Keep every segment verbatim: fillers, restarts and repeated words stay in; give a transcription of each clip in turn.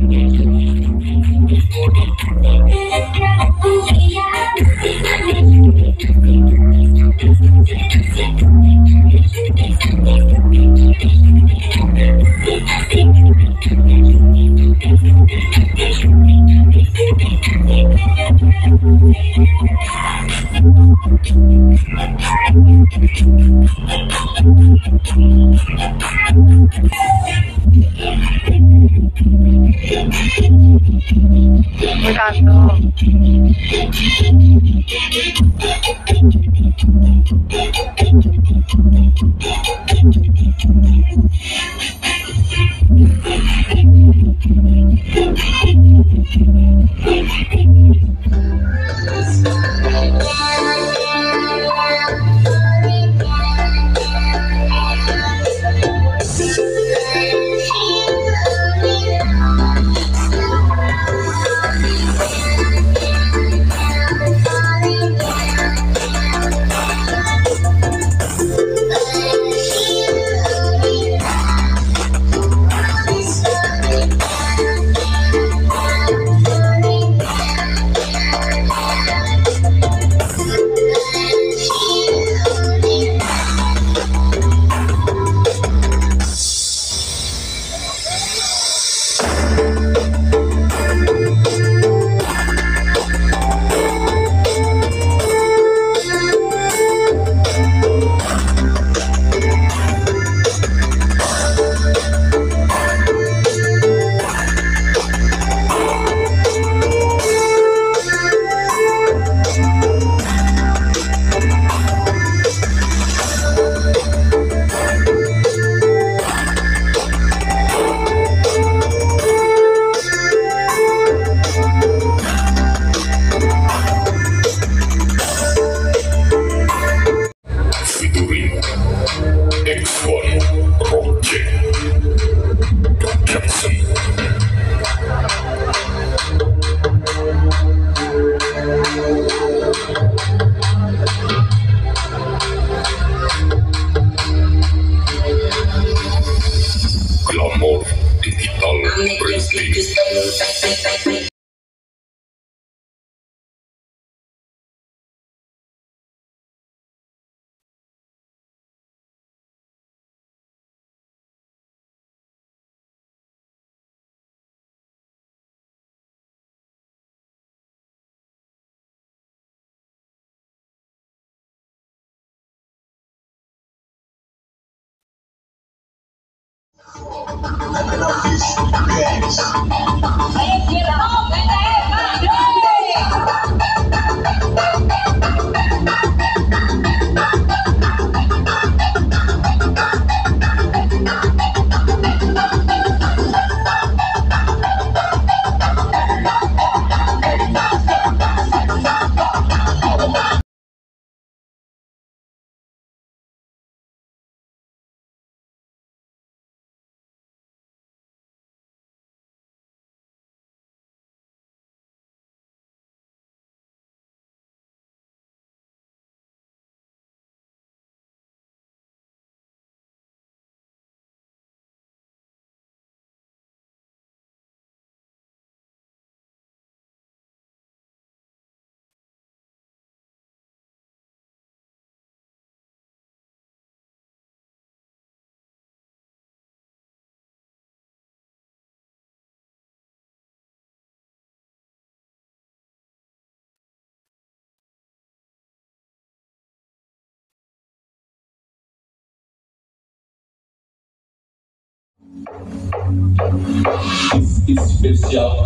Special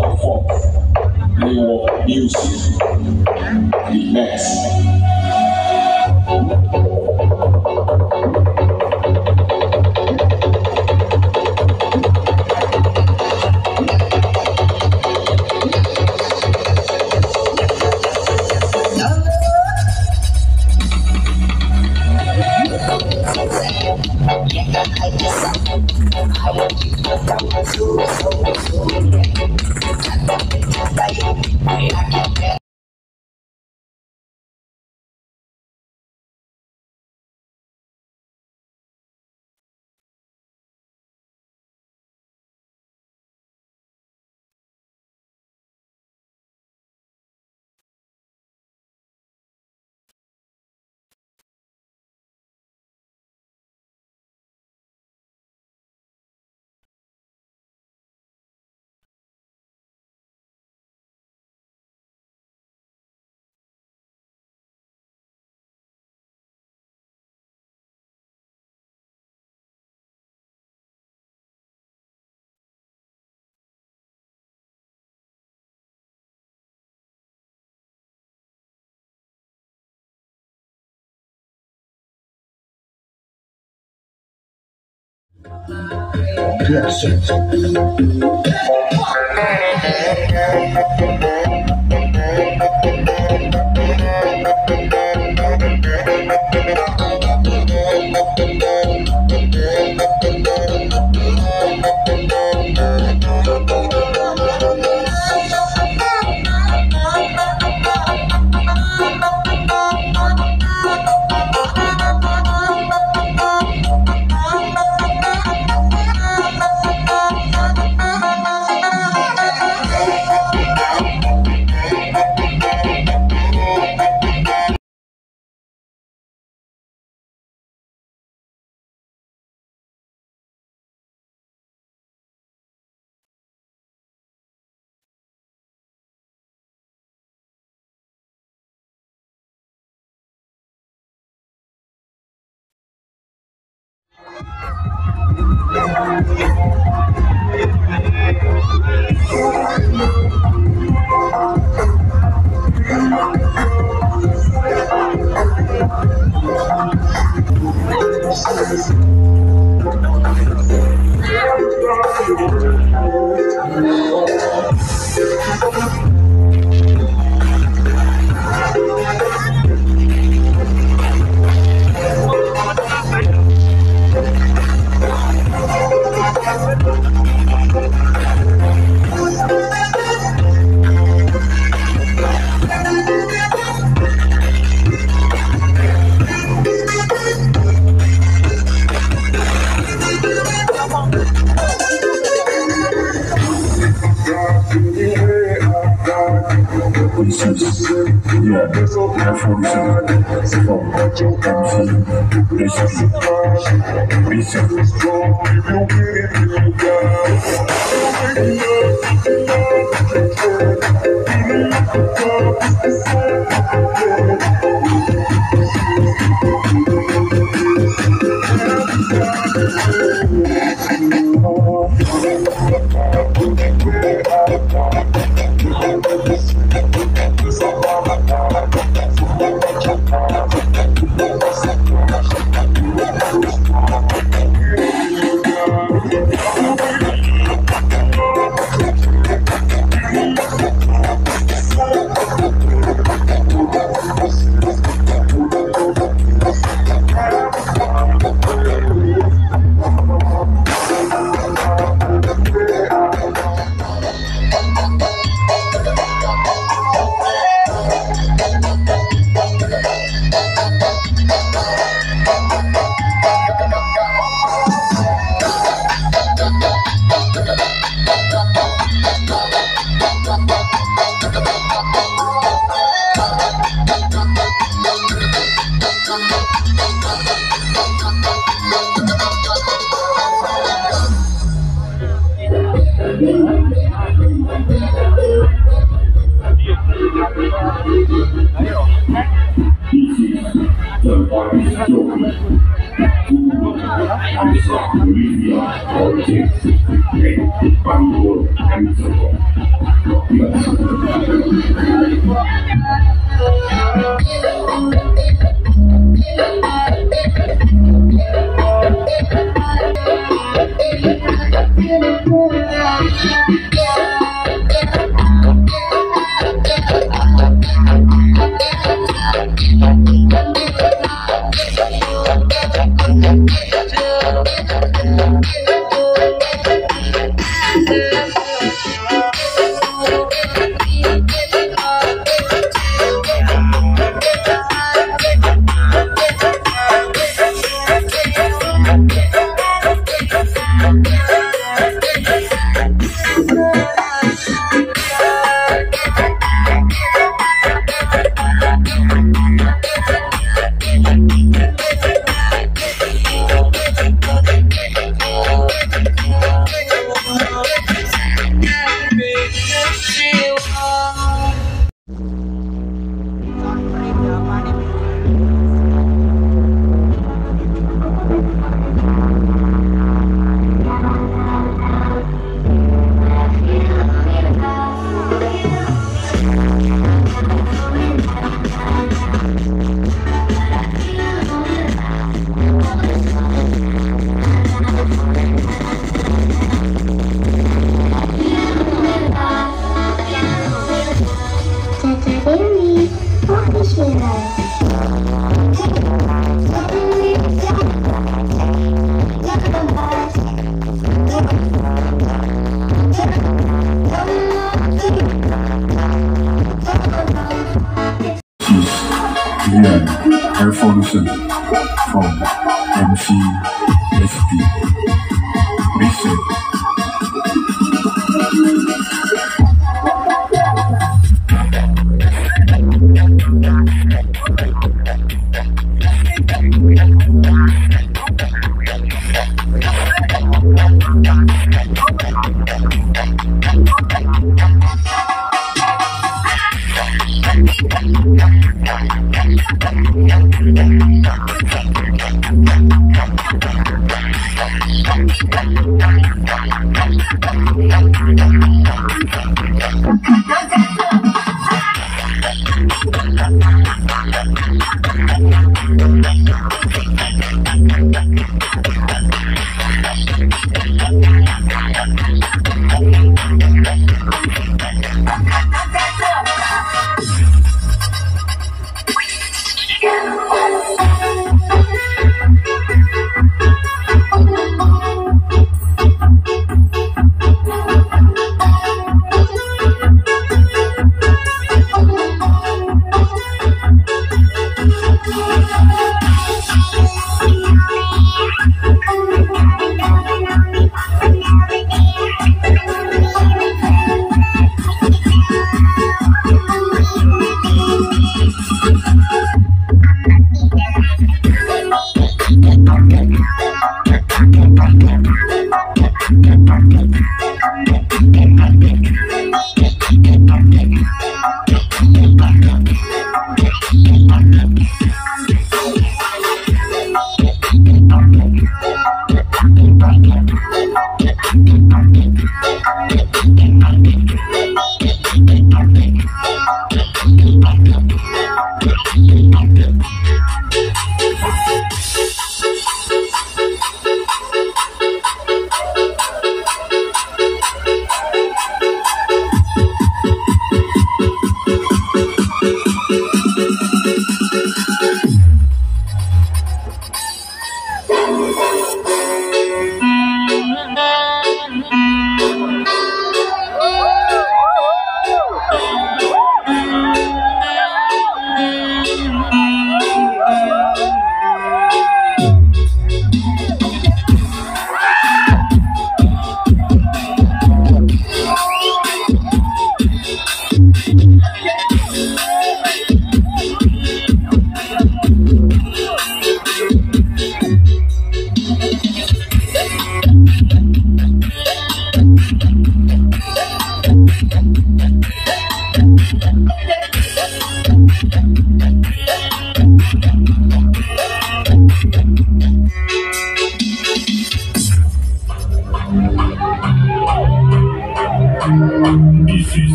performance, new music, the next. Yes, Solution from M C S P. Listen.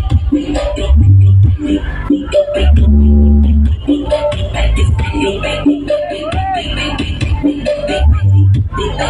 Thank you.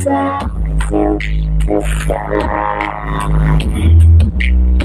Down, down, down, down.